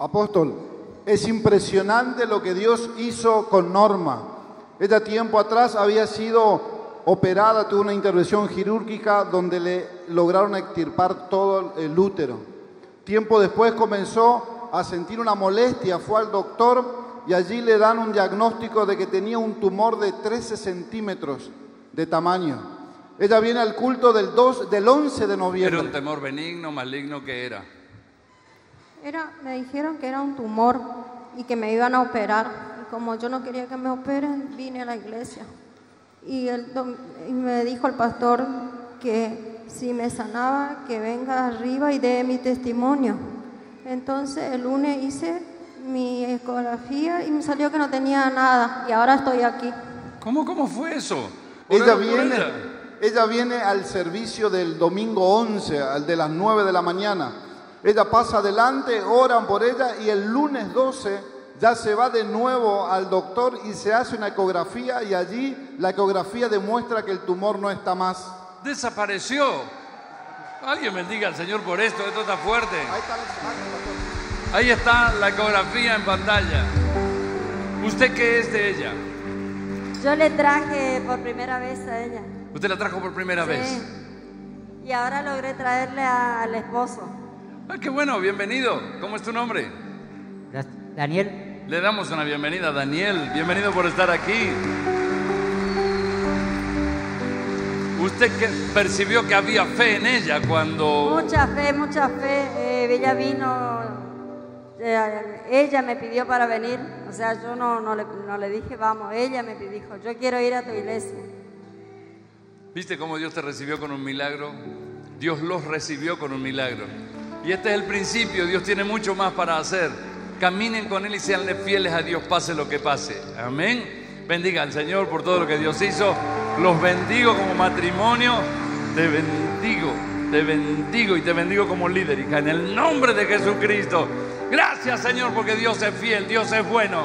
Apóstol, es impresionante lo que Dios hizo con Norma. Ella tiempo atrás había sido operada, tuvo una intervención quirúrgica donde le lograron extirpar todo el útero. Tiempo después comenzó a sentir una molestia, fue al doctor y allí le dan un diagnóstico de que tenía un tumor de 13 centímetros de tamaño. Ella viene al culto del 11 de noviembre. ¿Era un tumor benigno, maligno? ¿Qué era? Me dijeron que era un tumor y que me iban a operar. Y como yo no quería que me operen, vine a la iglesia. Y me dijo el pastor que si me sanaba, que venga arriba y dé mi testimonio. Entonces el lunes hice mi ecografía y me salió que no tenía nada. Y ahora estoy aquí. ¿Cómo fue eso? Ella viene al servicio del domingo 11, al de las 9 de la mañana. Ella pasa adelante, oran por ella y el lunes 12 ya se va de nuevo al doctor y se hace una ecografía y allí la ecografía demuestra que el tumor no está más. ¡Desapareció! Alguien bendiga al Señor por esto, esto está fuerte. Ahí está la ecografía en pantalla. ¿Usted qué es de ella? Yo le traje por primera vez a ella. ¿Usted la trajo por primera vez? Y ahora logré traerle al esposo. Ah, qué bueno, bienvenido. ¿Cómo es tu nombre? Daniel. Le damos una bienvenida a Daniel. Bienvenido por estar aquí. ¿Usted percibió que había fe en ella cuando...? Mucha fe, mucha fe. Ella vino... ella me pidió para venir. O sea, yo no le dije, vamos. Ella me dijo, yo quiero ir a tu iglesia. ¿Viste cómo Dios te recibió con un milagro? Dios los recibió con un milagro. Y este es el principio, Dios tiene mucho más para hacer. Caminen con Él y seanle fieles a Dios, pase lo que pase. Amén. Bendiga al Señor por todo lo que Dios hizo. Los bendigo como matrimonio. Te bendigo y te bendigo como líder, hija, en el nombre de Jesucristo. Gracias, Señor, porque Dios es fiel, Dios es bueno.